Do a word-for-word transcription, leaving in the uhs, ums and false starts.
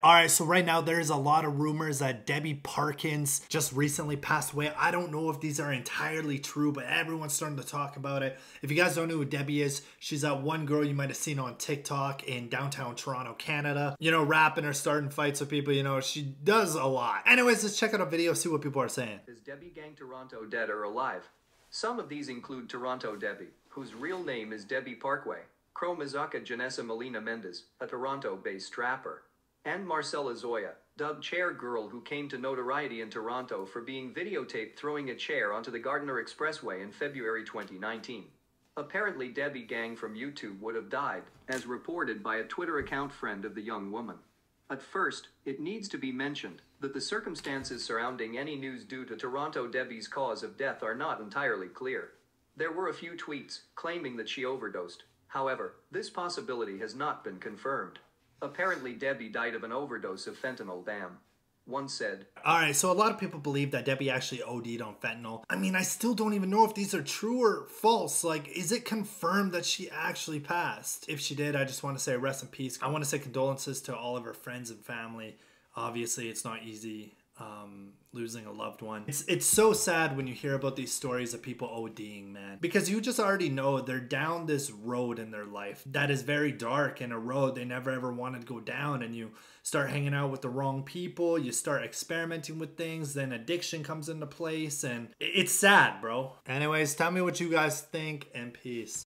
All right, so right now there's a lot of rumors that Debby Parkins just recently passed away. I don't know if these are entirely true, but everyone's starting to talk about it. If you guys don't know who Debby is, she's that one girl you might have seen on TikTok in downtown Toronto, Canada. You know, rapping or starting fights with people, you know, she does a lot. Anyways, let's check out a video, see what people are saying. Is Debby Gang Toronto dead or alive? Some of these include Toronto Debby, whose real name is Debby Parkway, Crow Mizaka Janessa Molina Mendes, a Toronto-based rapper, and Marcela Zoya, dubbed Chair Girl, who came to notoriety in Toronto for being videotaped throwing a chair onto the Gardiner Expressway in February twenty nineteen. Apparently, Debby Gang from YouTube would have died, as reported by a Twitter account friend of the young woman. At first, it needs to be mentioned that the circumstances surrounding any news due to Toronto Debby's cause of death are not entirely clear. There were a few tweets claiming that she overdosed. However, this possibility has not been confirmed. Apparently, Debby died of an overdose of fentanyl, damn, one said. All right, so a lot of people believe that Debby actually O D'd on fentanyl. I mean, I still don't even know if these are true or false. Like, is it confirmed that she actually passed? If she did, I just want to say rest in peace. I want to say condolences to all of her friends and family. Obviously, it's not easy um, losing a loved one. It's, it's so sad when you hear about these stories of people ODing, man, because you just already know they're down this road in their life that is very dark, and a road they never ever wanted to go down. And you start hanging out with the wrong people, you start experimenting with things, then addiction comes into place, and it's sad, bro. Anyways, tell me what you guys think, and peace.